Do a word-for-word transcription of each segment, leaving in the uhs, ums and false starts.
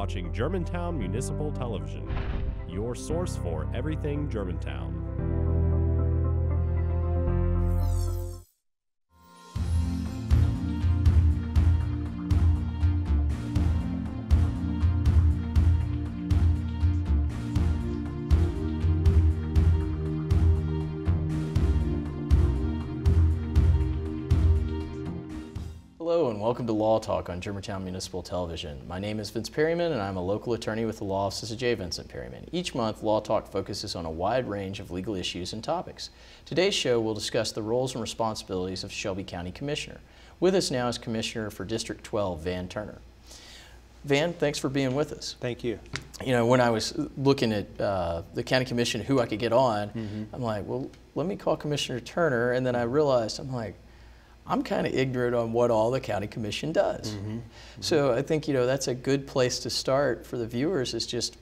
watching Germantown Municipal Television, your source for everything Germantown. Hello and welcome to Law Talk on Germantown Municipal Television. My name is Vince Perryman and I'm a local attorney with the Law Offices of J. Vincent Perryman. Each month, Law Talk focuses on a wide range of legal issues and topics. Today's show will discuss the roles and responsibilities of Shelby County Commissioner. With us now is Commissioner for District twelve, Van Turner. Van, thanks for being with us. Thank you. You know, when I was looking at uh, the County Commission, who I could get on, mm-hmm. I'm like, well, let me call Commissioner Turner, and then I realized, I'm like, I'm kind of ignorant on what all the County Commission does. Mm-hmm. Mm-hmm. So I think, you know, that's a good place to start for the viewers is just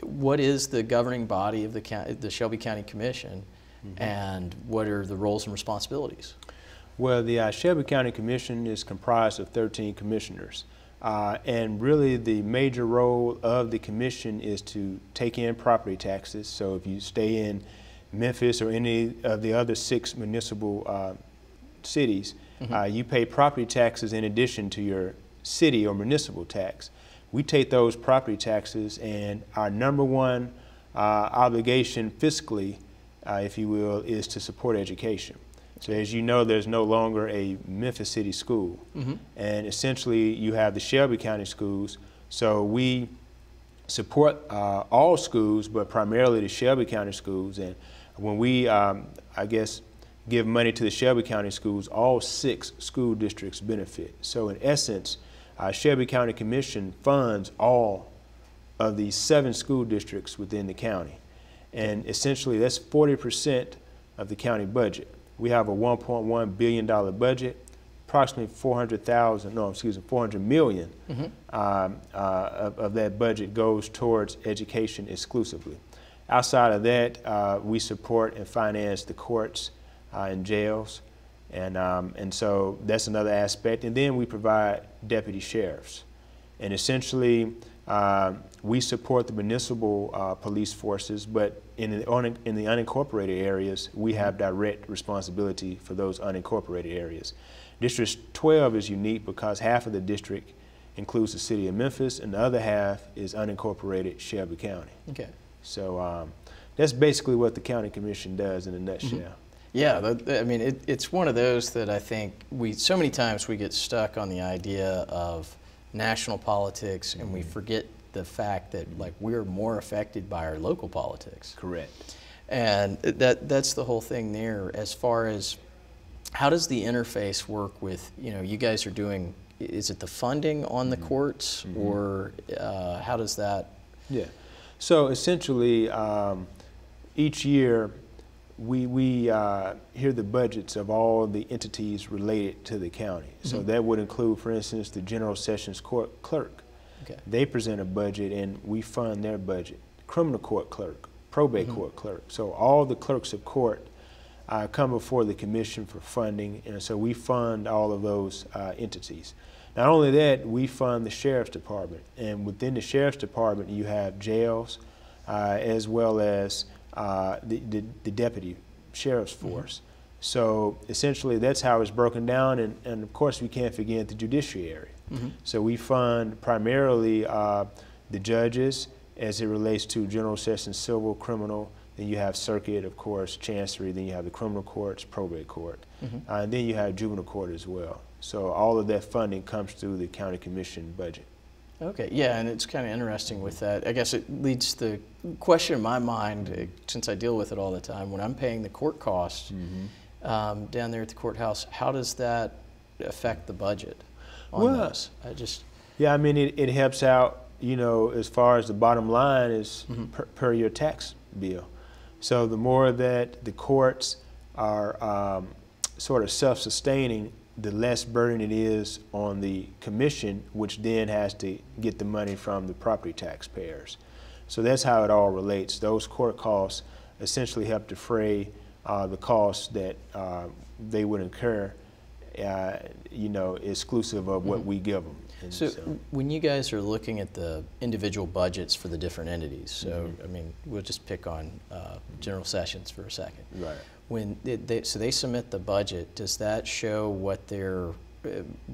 what is the governing body of the, county, the Shelby County Commission mm-hmm. and what are the roles and responsibilities? Well, the uh, Shelby County Commission is comprised of thirteen commissioners. Uh, and really the major role of the commission is to take in property taxes. So if you stay in Memphis or any of the other six municipal uh, cities, mm-hmm. uh, you pay property taxes in addition to your city or municipal tax. We take those property taxes and our number one uh, obligation fiscally, uh, if you will, is to support education. So as you know, there's no longer a Memphis City School. Mm-hmm. And essentially you have the Shelby County Schools. So we support uh, all schools, but primarily the Shelby County Schools. And when we, um, I guess, give money to the Shelby County Schools, all six school districts benefit. So in essence, uh, Shelby County Commission funds all of the seven school districts within the county. And essentially that's forty percent of the county budget. We have a one point one billion dollar budget, approximately four hundred thousand, no, excuse me, four hundred million mm-hmm. um, uh, of, of that budget goes towards education exclusively. Outside of that, uh, we support and finance the courts, Uh, in jails, and, um, and so that's another aspect. And then we provide deputy sheriffs. And essentially, uh, we support the municipal uh, police forces, but in the, on, in the unincorporated areas, we have direct responsibility for those unincorporated areas. District twelve is unique because half of the district includes the city of Memphis, and the other half is unincorporated Shelby County. Okay. So um, that's basically what the County Commission does in a nutshell. Mm-hmm. Yeah, I mean, it, it's one of those that I think we, so many times we get stuck on the idea of national politics and mm-hmm. we forget the fact that like we're more affected by our local politics. Correct. And that that's the whole thing there as far as how does the interface work with, you know, you guys are doing, is it the funding on the mm-hmm. courts mm-hmm. or uh, how does that? Yeah, so essentially um, each year, we, we uh, hear the budgets of all the entities related to the county. Mm-hmm. So that would include, for instance, the General Sessions Court clerk. Okay. They present a budget and we fund their budget. Criminal court clerk, probate mm-hmm. court clerk. So all the clerks of court uh, come before the commission for funding, and so we fund all of those uh, entities. Not only that, we fund the sheriff's department, and within the sheriff's department you have jails uh, as well as Uh, the, the, the deputy sheriff's force. Mm-hmm. So essentially that's how it's broken down, and, and of course we can't forget the judiciary. Mm-hmm. So we fund primarily uh, the judges as it relates to General Sessions civil, criminal, then you have circuit, of course, chancery, then you have the criminal courts, probate court, mm-hmm. uh, and then you have juvenile court as well. So all of that funding comes through the county commission budget. Okay, yeah, and it's kind of interesting with that. I guess it leads to the question in my mind, since I deal with it all the time, when I'm paying the court costs mm-hmm. um, down there at the courthouse, how does that affect the budget on well, those? I just yeah, I mean, it, it helps out, you know, as far as the bottom line is mm-hmm. per, per your tax bill. So the more that the courts are um, sort of self-sustaining, the less burden it is on the commission, which then has to get the money from the property taxpayers. So that's how it all relates. Those court costs essentially help defray uh, the costs that uh, they would incur uh, you know, exclusive of what mm-hmm. we give them. And so, so when you guys are looking at the individual budgets for the different entities, so mm-hmm. I mean, we'll just pick on uh, General Sessions for a second. Right. When they, they, so they submit the budget, does that show what their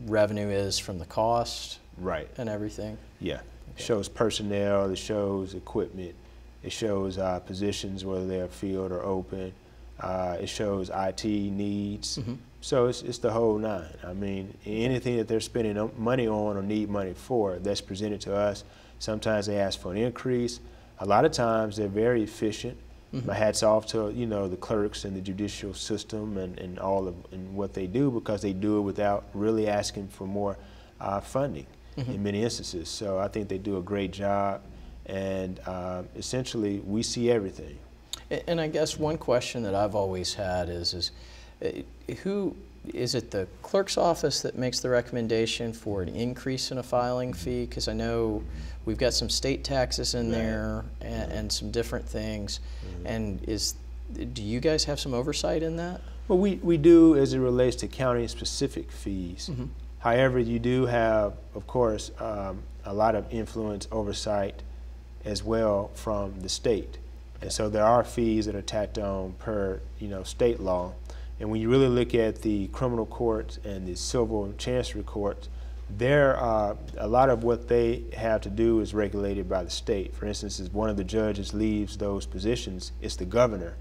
revenue is from the cost? Right. And everything? Yeah. Okay. It shows personnel, it shows equipment, it shows uh, positions, whether they're field or open. Uh, it shows I T needs. Mm-hmm. So it's, it's the whole nine. I mean, anything that they're spending money on or need money for, that's presented to us. Sometimes they ask for an increase. A lot of times they're very efficient. Mm-hmm. My hat's off to, you know, the clerks and the judicial system and, and all of and what they do, because they do it without really asking for more uh, funding mm-hmm. in many instances. So I think they do a great job, and uh, essentially we see everything. And I guess one question that I've always had is, is uh, who, is it the clerk's office that makes the recommendation for an increase in a filing fee? Because I know we've got some state taxes in there and, and some different things. Mm-hmm. And is, do you guys have some oversight in that? Well, we, we do as it relates to county-specific fees. Mm-hmm. However, you do have, of course, um, a lot of influence, oversight as well from the state. And so there are fees that are tacked on per, you know, state law. And when you really look at the criminal courts and the civil and chancery courts, there are, a lot of what they have to do is regulated by the state. For instance, if one of the judges leaves those positions, it's the governor,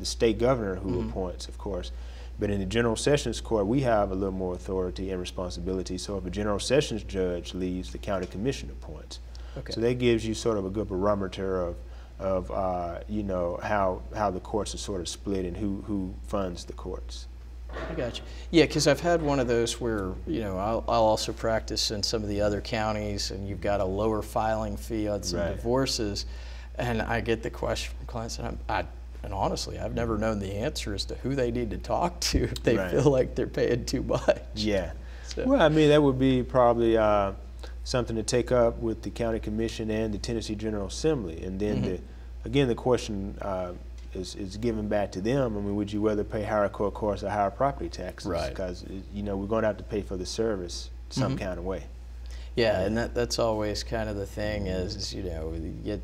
the state governor who mm-hmm. appoints, of course. But in the General Sessions Court, we have a little more authority and responsibility. So if a General Sessions judge leaves, the county commission appoints. Okay. So that gives you sort of a good barometer of of uh, you know, how how the courts are sort of split and who who funds the courts. I got you. Yeah, because I've had one of those where, you know, I'll, I'll also practice in some of the other counties, and you've got a lower filing fee on some right. divorces, and I get the question from clients, and I'm, I and honestly, I've never known the answer as to who they need to talk to if they right. feel like they're paying too much. Yeah. So. Well, I mean, that would be probably. Uh, something to take up with the county commission and the Tennessee General Assembly, and then mm-hmm. the, again the question uh, is, is given back to them. I mean, would you rather pay higher court costs or higher property taxes? Right. Because, you know, we're going to have to pay for the service some mm-hmm. kind of way. Yeah, and that that's always kind of the thing is, is you know, you get,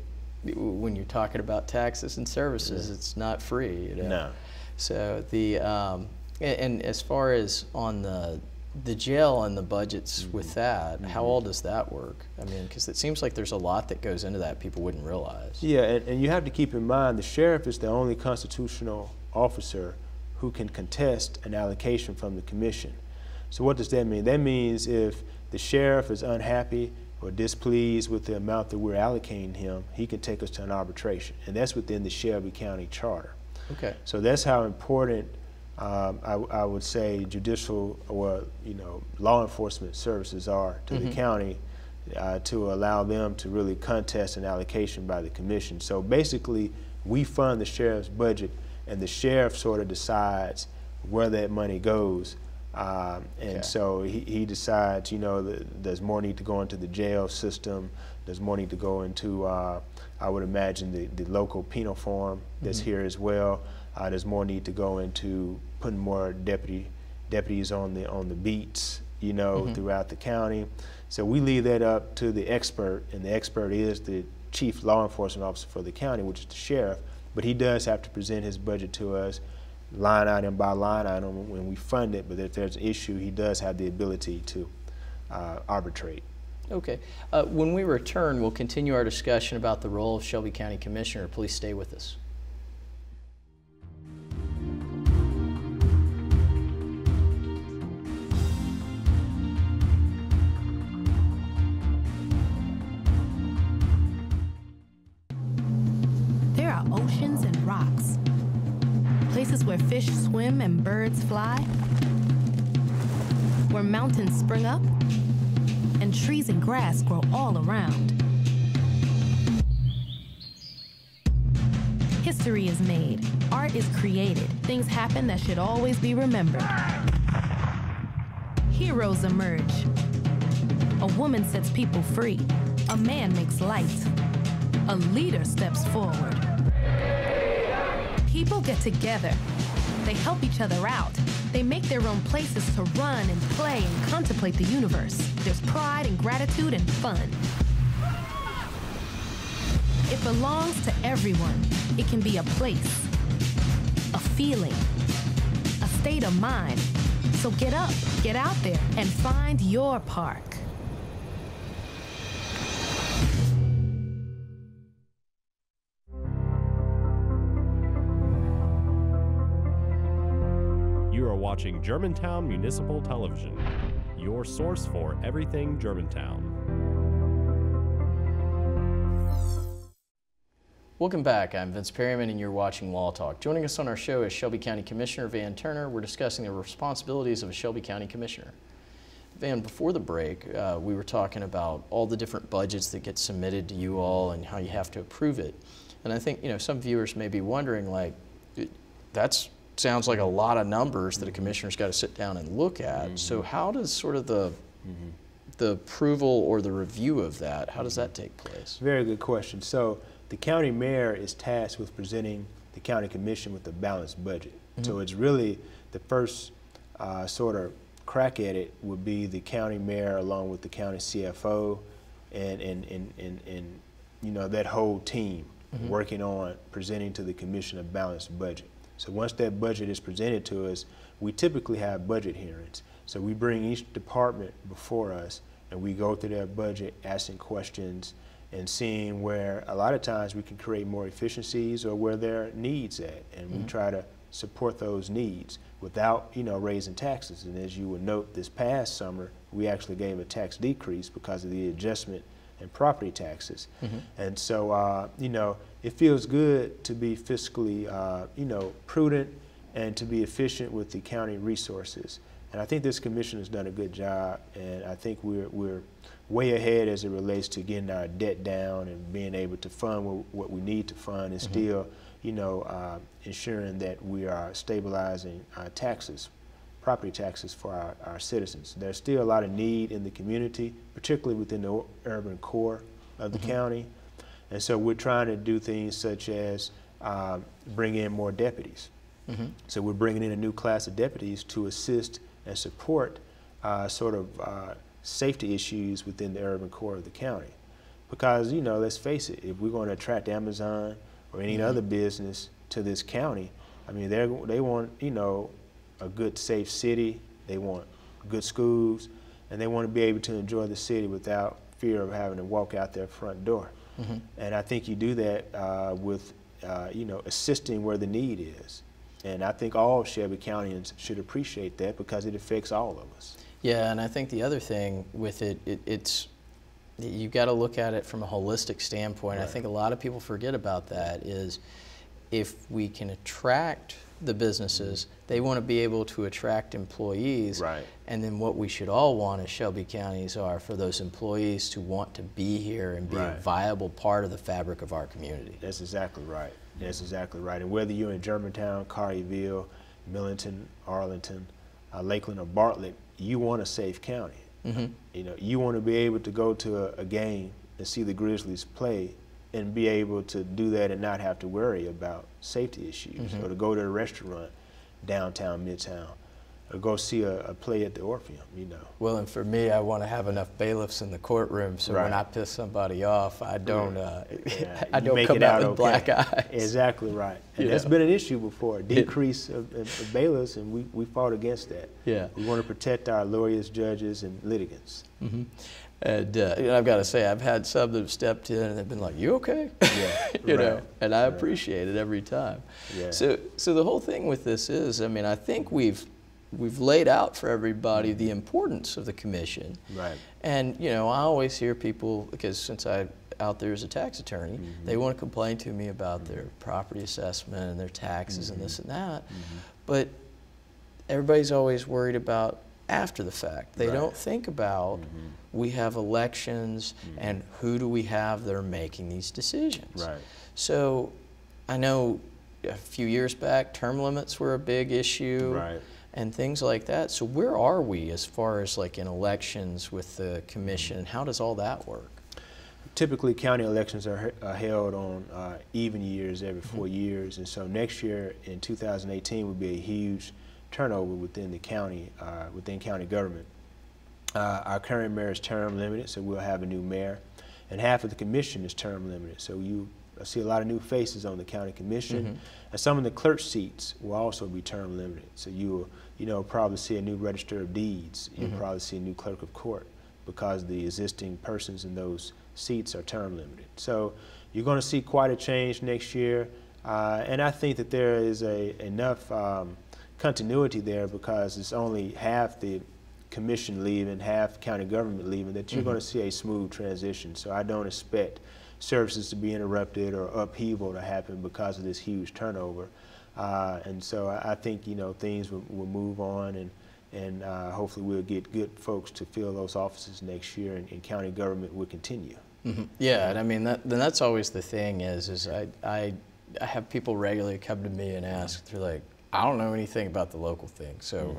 when you're talking about taxes and services, yeah. it's not free. You know? No. So the um, and, and as far as on the the jail and the budgets mm-hmm. with that, mm-hmm. how all does that work? I mean, because it seems like there's a lot that goes into that people wouldn't realize. Yeah, and, and you have to keep in mind the sheriff is the only constitutional officer who can contest an allocation from the commission. So what does that mean? That means if the sheriff is unhappy or displeased with the amount that we're allocating him, he can take us to an arbitration, and that's within the Shelby County Charter. Okay. So that's how important Um, I, I would say judicial or, you know, law enforcement services are to mm-hmm. the county uh, to allow them to really contest an allocation by the commission. So basically we fund the sheriff's budget, and the sheriff sort of decides where that money goes. Um, and okay. so he, he decides, you know, the, there's more need to go into the jail system, there's more need to go into, uh, I would imagine, the, the local penal form that's mm-hmm. here as well. Uh, there's more need to go into putting more deputy deputies on the on the beats, you know, mm-hmm. throughout the county. So we leave that up to the expert, and the expert is the chief law enforcement officer for the county, which is the sheriff. But he does have to present his budget to us, line item by line item, when we fund it. But if there's an issue, he does have the ability to uh, arbitrate. Okay. Uh, when we return, we'll continue our discussion about the role of Shelby County Commissioner. Please stay with us. Oceans and rocks, places where fish swim and birds fly, where mountains spring up and trees and grass grow all around. History is made, art is created, things happen that should always be remembered. Heroes emerge. A woman sets people free. A man makes light. A leader steps forward. People get together. They help each other out. They make their own places to run and play and contemplate the universe. There's pride and gratitude and fun. It belongs to everyone. It can be a place, a feeling, a state of mind. So get up, get out there, and find your park. You are watching Germantown Municipal Television, your source for everything Germantown. Welcome back. I'm Vince Perryman and you're watching Law Talk. Joining us on our show is Shelby County Commissioner Van Turner. We're discussing the responsibilities of a Shelby County Commissioner. Van, before the break, uh, we were talking about all the different budgets that get submitted to you all and how you have to approve it. And I think, you know, some viewers may be wondering, like, that's sounds like a lot of numbers that a commissioner's got to sit down and look at. Mm-hmm. So how does sort of the, mm-hmm. the approval or the review of that, how does that take place? Very good question. So the county mayor is tasked with presenting the county commission with a balanced budget. Mm-hmm. So it's really the first uh, sort of crack at it would be the county mayor along with the county C F O and, and, and, and, and you know, that whole team mm-hmm. working on presenting to the commission a balanced budget. So once that budget is presented to us, we typically have budget hearings. So we bring each department before us and we go through their budget, asking questions and seeing where a lot of times we can create more efficiencies or where there are needs at. And mm-hmm. we try to support those needs without, you know, raising taxes. And as you would note, this past summer, we actually gave a tax decrease because of the adjustment in property taxes. Mm-hmm. And so, uh, you know, it feels good to be fiscally, uh, you know, prudent and to be efficient with the county resources. And I think this commission has done a good job, and I think we're, we're way ahead as it relates to getting our debt down and being able to fund what we need to fund and mm-hmm. still, you know, uh, ensuring that we are stabilizing our taxes, property taxes for our, our citizens. There's still a lot of need in the community, particularly within the urban core of the mm-hmm. county. And so we're trying to do things such as uh, bring in more deputies. Mm-hmm. So we're bringing in a new class of deputies to assist and support uh, sort of uh, safety issues within the urban core of the county. Because, you know, let's face it, if we're going to attract Amazon or any mm-hmm. other business to this county, I mean, they're, they want, you know, a good, safe city, they want good schools, and they want to be able to enjoy the city without fear of having to walk out their front door. Mm-hmm. And I think you do that uh, with, uh, you know, assisting where the need is. And I think all Shelby Countyans should appreciate that because it affects all of us. Yeah, and I think the other thing with it, it it's, you've got to look at it from a holistic standpoint. Right. I think a lot of people forget about that is if we can attract the businesses, they want to be able to attract employees. Right. And then what we should all want as Shelby counties are for those employees to want to be here and be right. a viable part of the fabric of our community. That's exactly right. That's exactly right. And whether you're in Germantown, Colleyville, Millington, Arlington, uh, Lakeland, or Bartlett, you want a safe county. Mm-hmm. You know, you want to be able to go to a, a game and see the Grizzlies play and be able to do that and not have to worry about safety issues, mm-hmm. or to go to a restaurant downtown, midtown, or go see a, a play at the Orpheum, you know. Well, and for me, I want to have enough bailiffs in the courtroom so right. when I piss somebody off, I don't, uh, yeah. I don't come out, out with okay. black eyes. Exactly right. And yeah. that's been an issue before, a decrease of, of bailiffs, and we, we fought against that. Yeah. We want to protect our lawyers, judges, and litigants. Mm-hmm. And uh, you know, I've got to say, I've had some that have stepped in and they've been like, "You okay?" Yeah, you right, know, and I right. appreciate it every time. Yeah. So, so the whole thing with this is, I mean, I think we've we've laid out for everybody the importance of the commission. Right. And you know, I always hear people because since I'm out there as a tax attorney, mm-hmm. they want to complain to me about mm-hmm. their property assessment and their taxes mm-hmm. and this and that, mm-hmm. but everybody's always worried about after the fact. They right. don't think about mm-hmm. we have elections mm-hmm. and who do we have that are making these decisions. Right. So I know a few years back term limits were a big issue right. and things like that. So where are we as far as like in elections with the commission and how does all that work? Typically county elections are, are held on uh, even years every four mm-hmm. years, and so next year in two thousand eighteen would be a huge turnover within the county, uh, within county government. Uh, our current mayor is term limited, so we'll have a new mayor, and half of the commission is term limited. So you see a lot of new faces on the county commission, mm-hmm. and some of the clerk seats will also be term limited. So you'll, you know, probably see a new register of deeds. You'll mm-hmm. probably see a new clerk of court, because the existing persons in those seats are term limited. So you're going to see quite a change next year, uh, and I think that there is a enough um, continuity there, because it's only half the commission leaving, half county government leaving, that you're mm-hmm. going to see a smooth transition. So I don't expect services to be interrupted or upheaval to happen because of this huge turnover. Uh, and so I, I think, you know, things will, will move on, and, and uh, hopefully we'll get good folks to fill those offices next year, and, and county government will continue. Mm-hmm. Yeah, and I mean, that, then that's always the thing is, is I, I, I have people regularly come to me and ask, they're like, I don't know anything about the local thing, so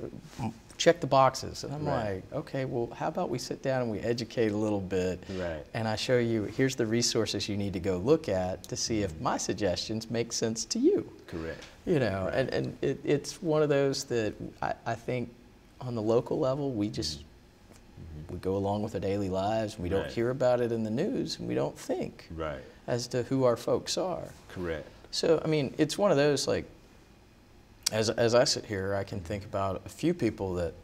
mm-hmm. check the boxes. And I'm right. like, okay, well, how about we sit down and we educate a little bit, right. and I show you, here's the resources you need to go look at to see if my suggestions make sense to you. Correct. You know, right. and, and it, it's one of those that I, I think on the local level, we just, mm-hmm. we go along with our daily lives, we right. don't hear about it in the news, and we don't think right. as to who our folks are. Correct. So, I mean, it's one of those, like, As, as I sit here, I can think about a few people that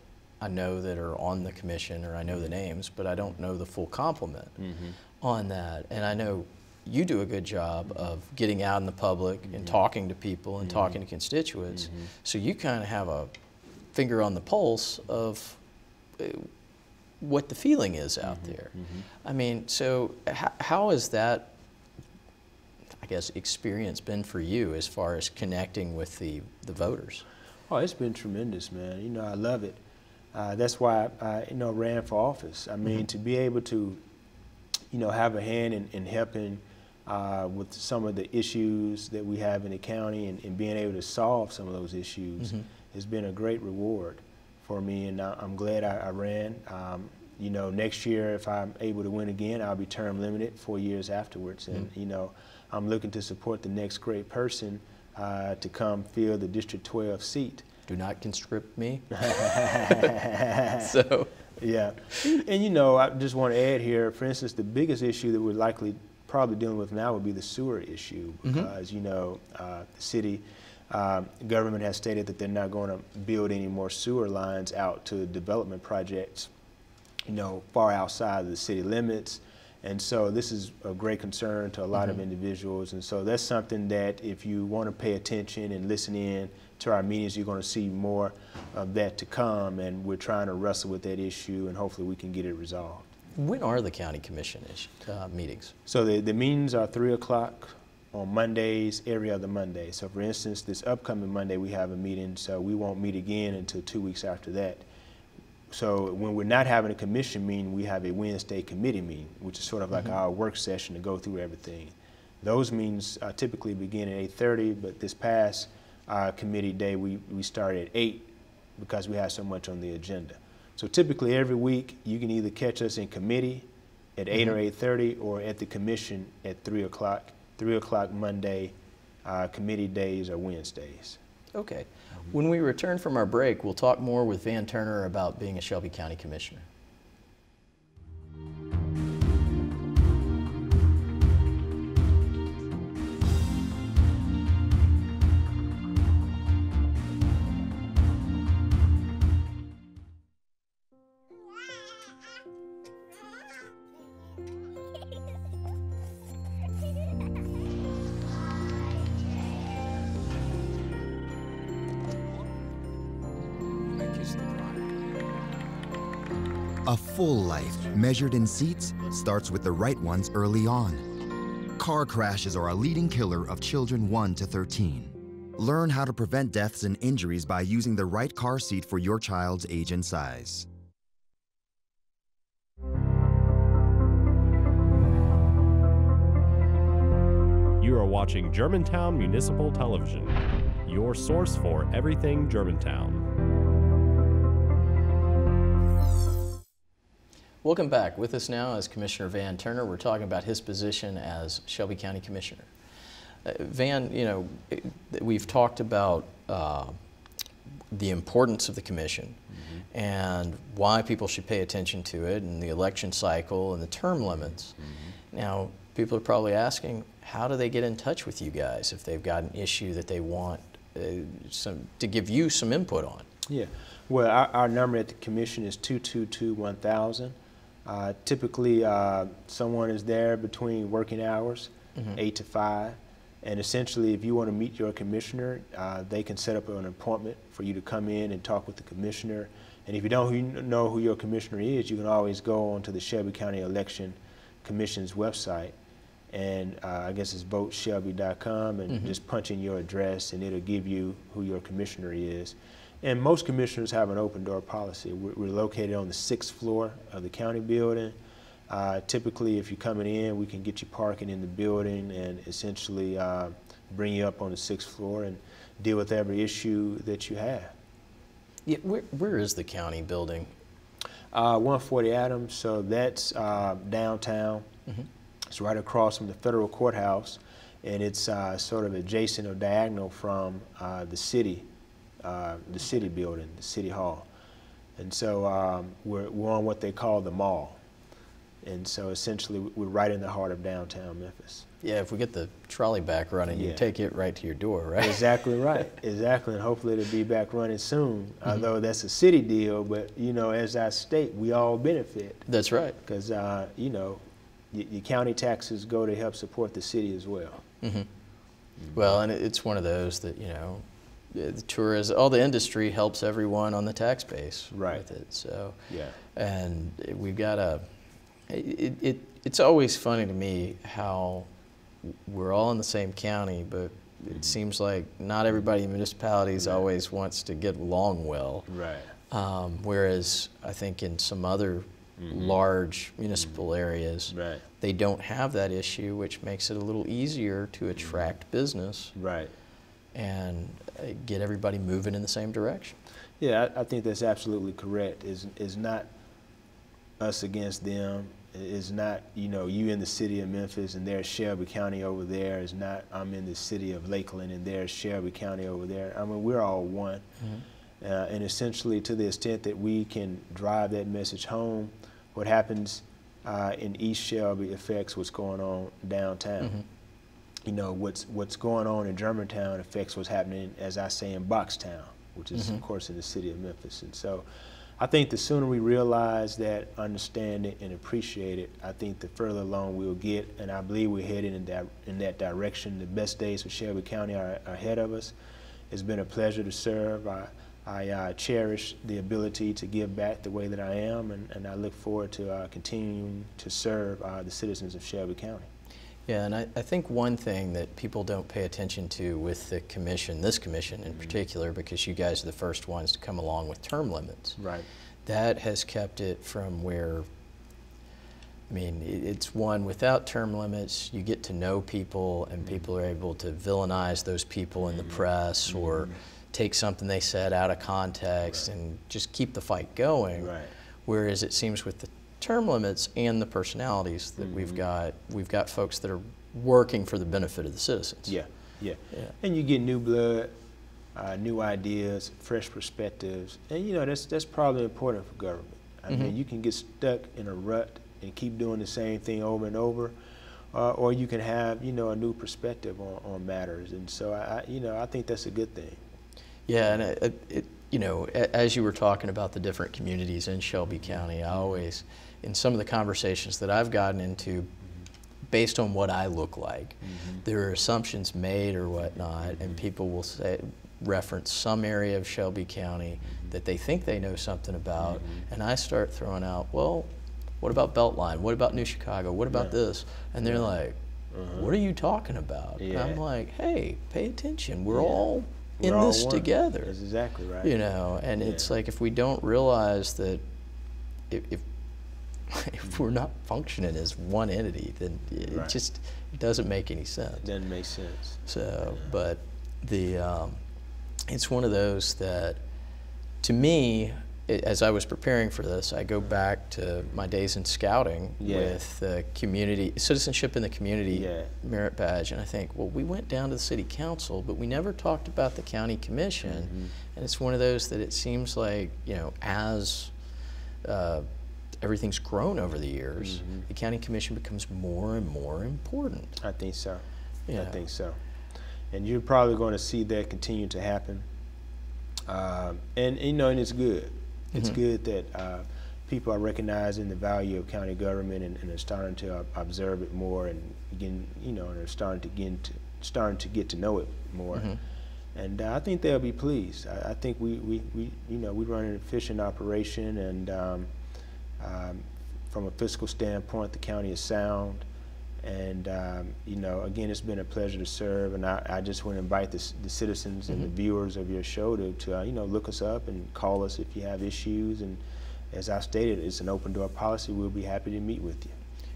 I know that are on the commission, or I know the names, but I don't know the full complement mm-hmm. on that. And I know you do a good job of getting out in the public mm-hmm. and talking to people and mm-hmm. talking to constituents. Mm-hmm. So you kind of have a finger on the pulse of what the feeling is out mm-hmm. there. Mm-hmm. I mean, so how, how is that, I guess, experience been for you as far as connecting with the, the voters? Oh, it's been tremendous, man. You know, I love it. Uh, that's why I, I, you know, ran for office. I mean, mm-hmm. to be able to, you know, have a hand in, in helping uh, with some of the issues that we have in the county, and, and being able to solve some of those issues mm-hmm. has been a great reward for me, and I, I'm glad I, I ran. Um, you know, next year, if I'm able to win again, I'll be term limited four years afterwards, and, mm-hmm. you know, I'm looking to support the next great person uh, to come fill the District twelve seat. Do not conscript me. So. Yeah. And, you know, I just want to add here, for instance, the biggest issue that we're likely probably dealing with now would be the sewer issue, because, mm-hmm. you know, uh, the city uh, government has stated that they're not going to build any more sewer lines out to development projects, you know, far outside of the city limits. And so this is a great concern to a lot mm-hmm. of individuals. And so that's something that if you want to pay attention and listen in to our meetings, you're going to see more of that to come. And we're trying to wrestle with that issue, and hopefully we can get it resolved. When are the county commission uh, meetings? So the, the meetings are three o'clock on Mondays, every other Monday. So, for instance, this upcoming Monday we have a meeting, so we won't meet again until two weeks after that. So when we're not having a commission meeting, we have a Wednesday committee meeting, which is sort of like mm-hmm. our work session to go through everything. Those meetings uh, typically begin at eight thirty, but this past uh, committee day, we, we started at eight because we had so much on the agenda. So typically every week, you can either catch us in committee at eight mm-hmm. or eight thirty, or at the commission at three o'clock. three o'clock Monday, uh, committee days are Wednesdays. Okay. When we return from our break, we'll talk more with Van Turner about being a Shelby County Commissioner. A full life, measured in seats, starts with the right ones early on. Car crashes are a leading killer of children one to thirteen. Learn how to prevent deaths and injuries by using the right car seat for your child's age and size. You are watching Germantown Municipal Television, your source for everything Germantown. Welcome back. With us now is Commissioner Van Turner. We're talking about his position as Shelby County Commissioner. Uh, Van, you know, we've talked about uh, the importance of the commission, mm-hmm. and why people should pay attention to it, and the election cycle and the term limits. Mm-hmm. Now, people are probably asking, how do they get in touch with you guys if they've got an issue that they want uh, some, to give you some input on? Yeah, well, our, our number at the commission is two two two, one thousand. Uh, typically, uh, someone is there between working hours, mm-hmm. eight to five. And essentially, if you want to meet your commissioner, uh, they can set up an appointment for you to come in and talk with the commissioner. And if you don't know who your commissioner is, you can always go onto the Shelby County Election Commission's website, and uh, I guess it's vote shelby dot com, and mm-hmm. just punch in your address, and it'll give you who your commissioner is. And most commissioners have an open door policy. We're, we're located on the sixth floor of the county building. Uh, typically, if you're coming in, we can get you parking in the building and essentially uh, bring you up on the sixth floor and deal with every issue that you have. Yeah, where, where is the county building? Uh, one forty Adams, so that's uh, downtown. Mm-hmm. It's right across from the federal courthouse, and it's uh, sort of adjacent or diagonal from uh, the city, uh, the city building, the city hall. And so um, we're, we're on what they call the mall. And so essentially, we're right in the heart of downtown Memphis. Yeah, if we get the trolley back running, yeah. you take it right to your door, right? Exactly right, exactly. And hopefully it'll be back running soon, mm-hmm. although that's a city deal. But, you know, as I state, we all benefit. That's right. Because, uh, you know, your county taxes go to help support the city as well. Mm-hmm. Mm-hmm. Well, and it's one of those that, you know, the tourism, all the industry helps everyone on the tax base right. with it. So, yeah. And we've got a... It, it, it's always funny to me how we're all in the same county, but it mm-hmm. seems like not everybody in municipalities right. always wants to get along well. Right. Um, whereas I think in some other mm-hmm. large municipal mm-hmm. areas, right. they don't have that issue, which makes it a little easier to attract business right. and get everybody moving in the same direction. Yeah, I, I think that's absolutely correct. It's, it's not us against them. Is not, you know, you in the city of Memphis and there's Shelby County over there. It's not I'm in the city of Lakeland and there's Shelby County over there. I mean, we're all one. Mm-hmm. uh, and essentially, to the extent that we can drive that message home, what happens uh, in East Shelby affects what's going on downtown. Mm-hmm. You know, what's what's going on in Germantown affects what's happening, as I say, in Boxtown, which is, mm-hmm. of course, in the city of Memphis. And so I think the sooner we realize that, understand it, and appreciate it, I think the further along we'll get, and I believe we're headed in that, in that direction. The best days for Shelby County are, are ahead of us. It's been a pleasure to serve. I, I uh, cherish the ability to give back the way that I am, and, and I look forward to uh, continuing to serve uh, the citizens of Shelby County. Yeah, and I, I think one thing that people don't pay attention to with the commission, this commission in mm-hmm. particular, because you guys are the first ones to come along with term limits. Right. That has kept it from where, I mean, it's one without term limits, you get to know people, and mm-hmm. people are able to villainize those people in the press mm-hmm. or take something they said out of context right. and just keep the fight going. Right. Whereas it seems with the term limits and the personalities that mm-hmm. we've got, we've got folks that are working for the benefit of the citizens. Yeah, yeah. yeah. And you get new blood, uh, new ideas, fresh perspectives. And you know, that's, that's probably important for government. I mm-hmm. mean, you can get stuck in a rut and keep doing the same thing over and over, uh, or you can have, you know, a new perspective on, on matters. And so, I, I, you know, I think that's a good thing. Yeah, and it, it, you know, as you were talking about the different communities in Shelby County, I always, in some of the conversations that I've gotten into, based on what I look like, mm-hmm. there are assumptions made or whatnot, mm-hmm. and people will say, reference some area of Shelby County that they think they know something about, mm-hmm. and I start throwing out, well, what about Beltline? What about New Chicago? What about yeah. this? And they're like, uh-huh. what are you talking about? Yeah. And I'm like, hey, pay attention. We're yeah. all We're in this one. together. That's exactly right. You know, and yeah. it's like, if we don't realize that if, if, if we're not functioning as one entity, then it right. just it doesn't make any sense. It doesn't make sense. So, yeah. but the, um, it's one of those that, to me, it, as I was preparing for this, I go back to my days in scouting yeah. with the community, citizenship in the community yeah. merit badge, and I think, well, we went down to the city council, but we never talked about the county commission, mm-hmm. and it's one of those that it seems like, you know, as uh, everything's grown over the years, mm-hmm. the county commission becomes more and more important. I think so. Yeah. I think so. And you're probably going to see that continue to happen. Um, and, and, you know, and it's good. It's mm-hmm. good that uh, people are recognizing the value of county government and, and are starting to observe it more and, begin, you know, and are starting to, get to, starting to get to know it more. Mm-hmm. And uh, I think they'll be pleased. I, I think we, we, we, you know, we run an efficient operation, and um, um, from a fiscal standpoint, the county is sound. And, um, you know, again, it's been a pleasure to serve, and I, I just want to invite the, the citizens and mm-hmm. the viewers of your show to, to uh, you know, look us up and call us if you have issues. And as I stated, it's an open door policy. We'll be happy to meet with you.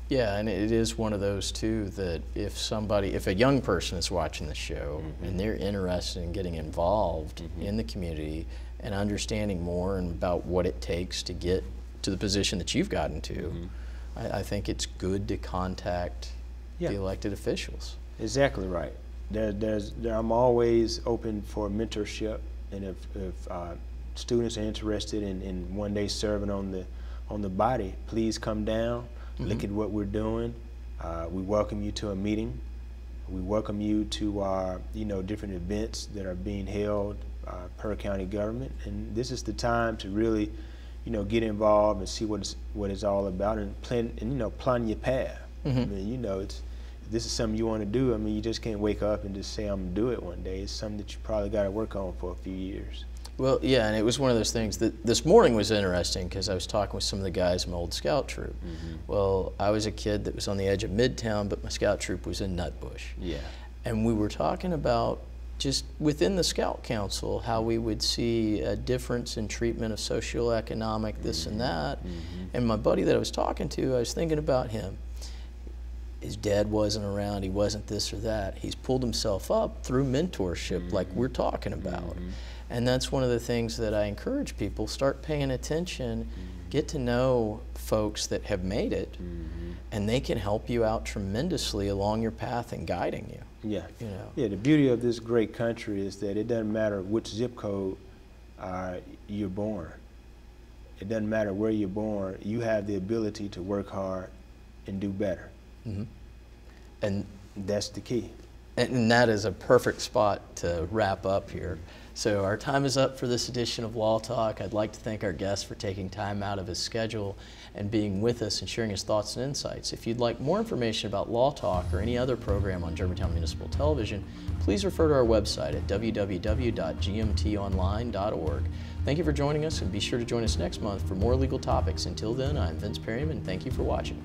Yeah, and it is one of those, too, that if somebody, if a young person is watching the show mm-hmm. and they're interested in getting involved mm-hmm. in the community and understanding more and about what it takes to get to the position that you've gotten to, mm-hmm. I, I think it's good to contact yeah. the elected officials. Exactly right. There, there's, there, I'm always open for mentorship, and if, if uh, students are interested in, in one day serving on the on the body, please come down, mm-hmm. look at what we're doing. Uh, we welcome you to a meeting. We welcome you to our you know different events that are being held uh, per county government, and this is the time to really. You know, get involved and see what it's, what it's all about, and plan, and you know, plan your path. Mm-hmm. I mean, you know, it's this is something you want to do. I mean, you just can't wake up and just say, I'm gonna do it one day. It's something that you probably got to work on for a few years. Well, yeah, and it was one of those things that this morning was interesting because I was talking with some of the guys in my old scout troop. Mm-hmm. Well, I was a kid that was on the edge of Midtown, but my scout troop was in Nutbush. Yeah, and we were talking about. Just within the Scout Council, how we would see a difference in treatment of socioeconomic this mm-hmm. and that. Mm-hmm. And my buddy that I was talking to, I was thinking about him. His dad wasn't around, he wasn't this or that. He's pulled himself up through mentorship mm-hmm. like we're talking about. Mm-hmm. And that's one of the things that I encourage people, start paying attention, mm-hmm. get to know folks that have made it, mm-hmm. and they can help you out tremendously along your path and guiding you. Yeah, you know. Yeah. The beauty of this great country is that it doesn't matter which zip code uh, you're born. It doesn't matter where you're born. You have the ability to work hard and do better. Mm-hmm. And that's the key. And that is a perfect spot to wrap up here. So our time is up for this edition of Law Talk. I'd like to thank our guest for taking time out of his schedule and being with us and sharing his thoughts and insights. If you'd like more information about Law Talk or any other program on Germantown Municipal Television, please refer to our website at w w w dot g m t online dot org. Thank you for joining us, and be sure to join us next month for more legal topics. Until then, I'm Vince Perryman. Thank you for watching.